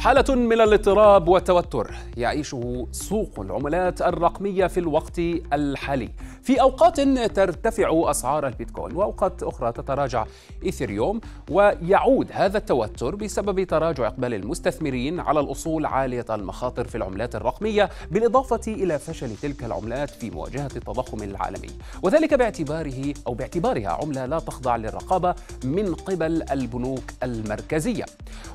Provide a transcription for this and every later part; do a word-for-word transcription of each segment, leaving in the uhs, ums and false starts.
حالة من الاضطراب والتوتر يعيشه سوق العملات الرقمية في الوقت الحالي. في أوقات ترتفع أسعار البيتكوين وأوقات أخرى تتراجع إيثي ريوم، ويعود هذا التوتر بسبب تراجع إقبال المستثمرين على الأصول عالية المخاطر في العملات الرقمية، بالإضافة إلى فشل تلك العملات في مواجهة التضخم العالمي، وذلك باعتباره أو باعتبارها عملة لا تخضع للرقابة من قبل البنوك المركزية.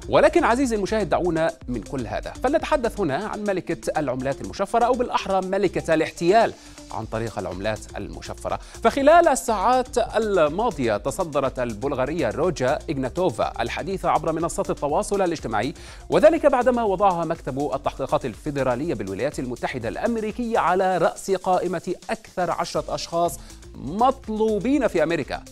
ولكن عزيزي المشاهد، دعونا من كل هذا فلنتحدث هنا عن ملكة العملات المشفرة، أو بالأحرى ملكة الاحتيال عن طريق العملات المشفرة. فخلال الساعات الماضية تصدرت البلغارية روجا إغناتوفا الحديث عبر منصات التواصل الاجتماعي، وذلك بعدما وضعها مكتب التحقيقات الفيدرالية بالولايات المتحدة الأمريكية على رأس قائمة أكثر عشرة أشخاص مطلوبين في أمريكا،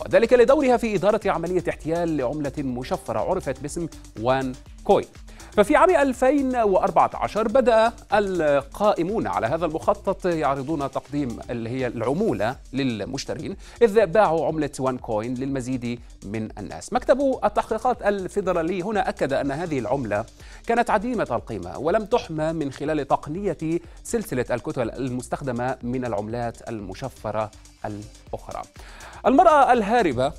وذلك لدورها في إدارة عملية احتيال لعملة مشفرة عرفت باسم وان كوين. ففي عام ألفين وأربعة عشر بدأ القائمون على هذا المخطط يعرضون تقديم اللي هي العمولة للمشترين، إذ باعوا عملة وان كوين للمزيد من الناس. مكتب التحقيقات الفيدرالي هنا أكد أن هذه العملة كانت عديمة القيمة ولم تحمى من خلال تقنية سلسلة الكتل المستخدمة من العملات المشفرة الأخرى. المرأة الهاربة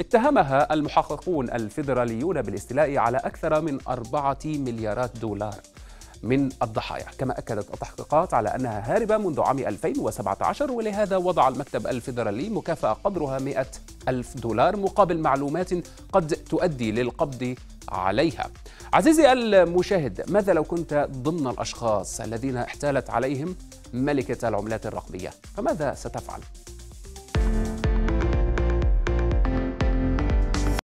اتهمها المحققون الفيدراليون بالاستيلاء على أكثر من أربعة مليارات دولار من الضحايا، كما أكدت التحقيقات على أنها هاربة منذ عام ألفين وسبعة عشر، ولهذا وضع المكتب الفيدرالي مكافأة قدرها مئة ألف دولار مقابل معلومات قد تؤدي للقبض عليها. عزيزي المشاهد، ماذا لو كنت ضمن الأشخاص الذين احتالت عليهم ملكة العملات الرقمية؟ فماذا ستفعل؟